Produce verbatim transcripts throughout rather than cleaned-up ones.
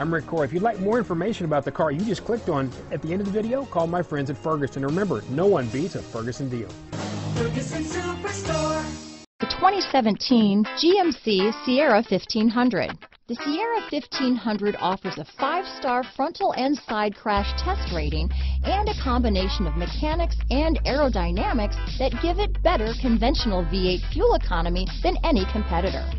I'm Rick Cor. If you'd like more information about the car you just clicked on at the end of the video, call my friends at Ferguson. Remember, no one beats a Ferguson deal. Ferguson Superstore. The twenty seventeen G M C Sierra fifteen hundred. The Sierra fifteen hundred offers a five-star frontal and side crash test rating and a combination of mechanics and aerodynamics that give it better conventional V eight fuel economy than any competitor.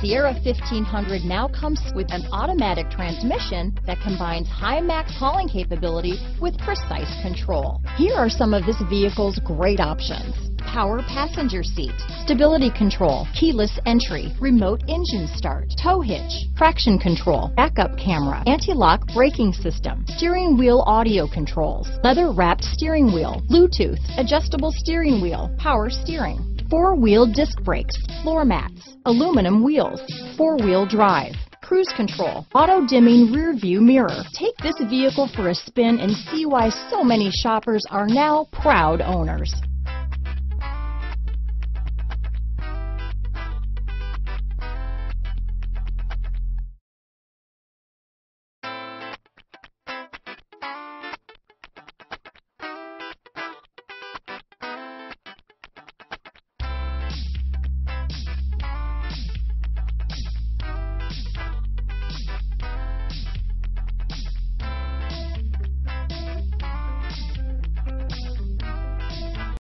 Sierra fifteen hundred now comes with an automatic transmission that combines high max hauling capability with precise control. Here are some of this vehicle's great options: power passenger seat, stability control, keyless entry, remote engine start, tow hitch, traction control, backup camera, anti-lock braking system, steering wheel audio controls, leather-wrapped steering wheel, Bluetooth, adjustable steering wheel, power steering, four-wheel disc brakes, floor mats, aluminum wheels, four-wheel drive, cruise control, auto-dimming rear-view mirror. Take this vehicle for a spin and see why so many shoppers are now proud owners.